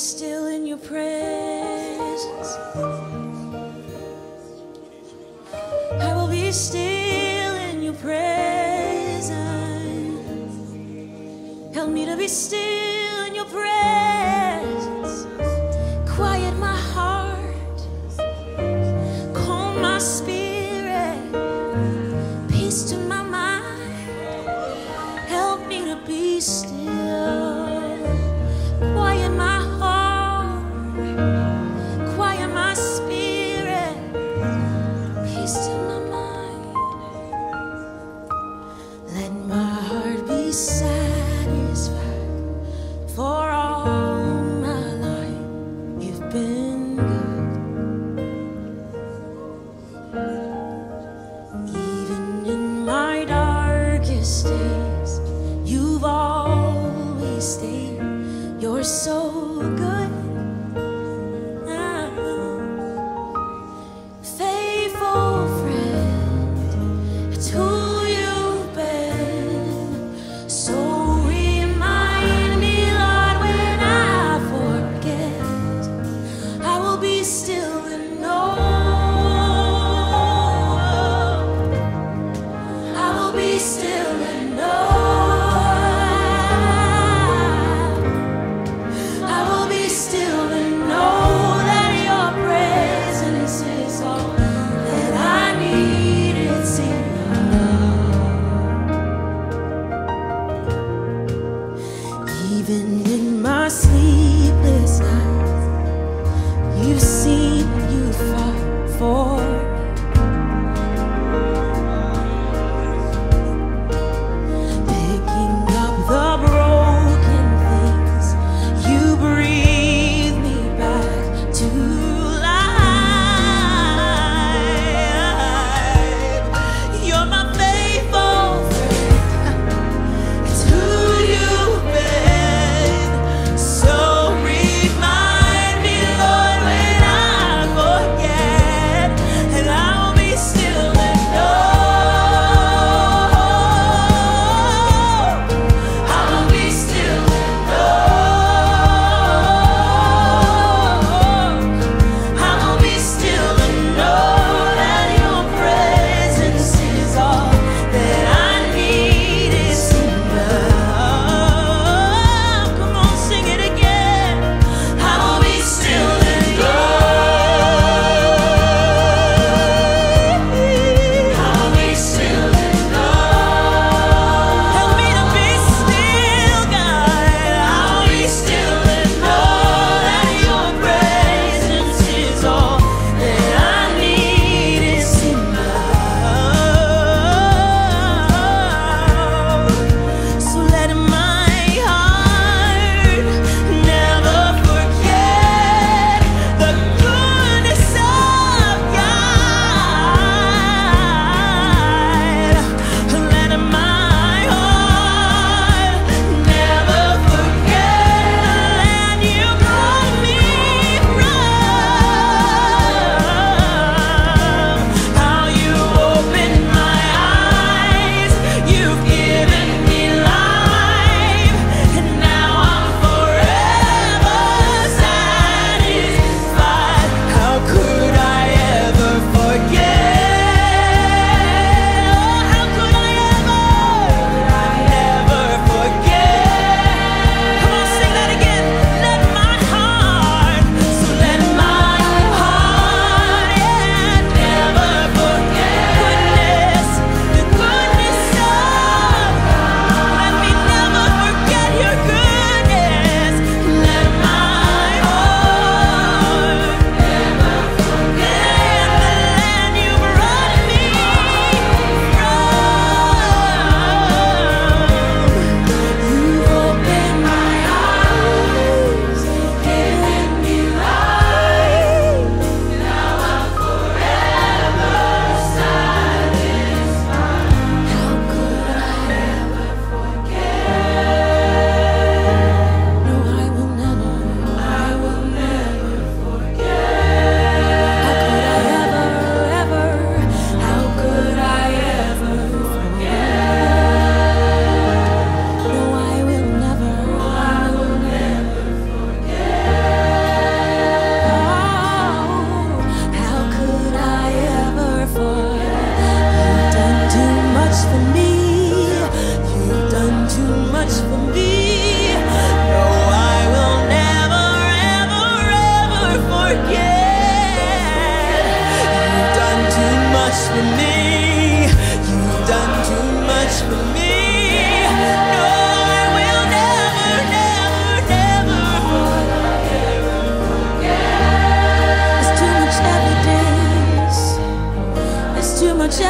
still in your presence. I will be still in your presence. Help me to be still in your presence. Quiet my heart, calm my spirit, peace to my mind. Help me to be still.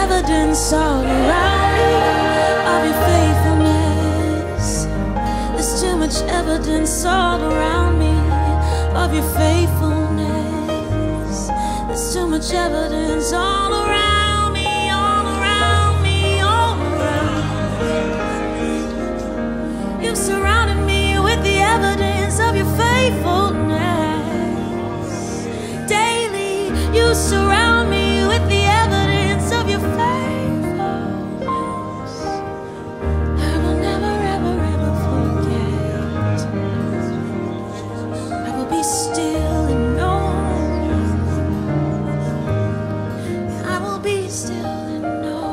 evidence all around of your faithfulness. There's too much evidence all around me of your faithfulness. There's too much evidence all around me, all around me, all around me. You've surrounded me with the evidence of your faithfulness. Daily you surround me with the evidence of your faithfulness. I will never, ever, ever forget. I will be still and know. I will be still and know.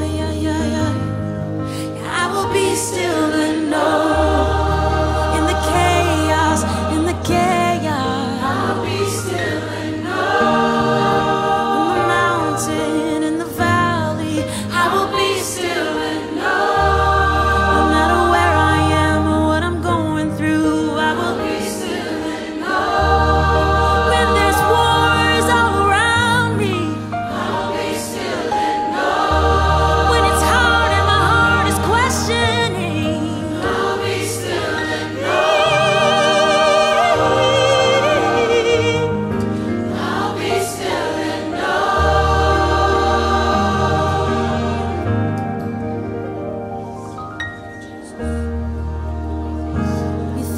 Ay, ay, ay, ay. I will be still and know. In the chaos, I will be still and know.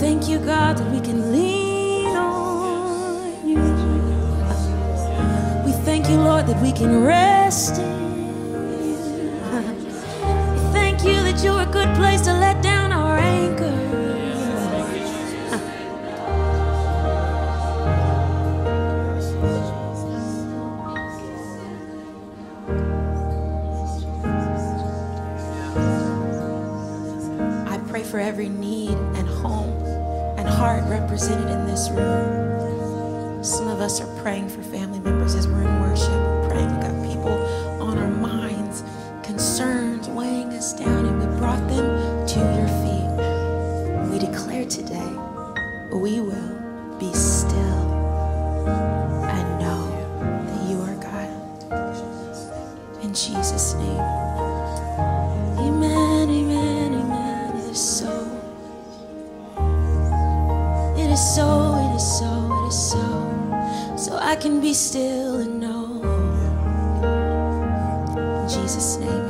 Thank you, God, that we can lean on you. We thank you, Lord, that we can rest in you. We thank you that you're a good place to let down our anchor. I pray for every need and home and heart represented in this room. Some of us are praying for family members as we're in worship. We're praying. We've got people on our minds, concerns weighing us down, and we brought them to your feet. We declare today, we will be still and know that you are God. In Jesus' name, amen, amen, amen. It is so. It is so, it is so, it is so, so I can be still and know. In Jesus' name.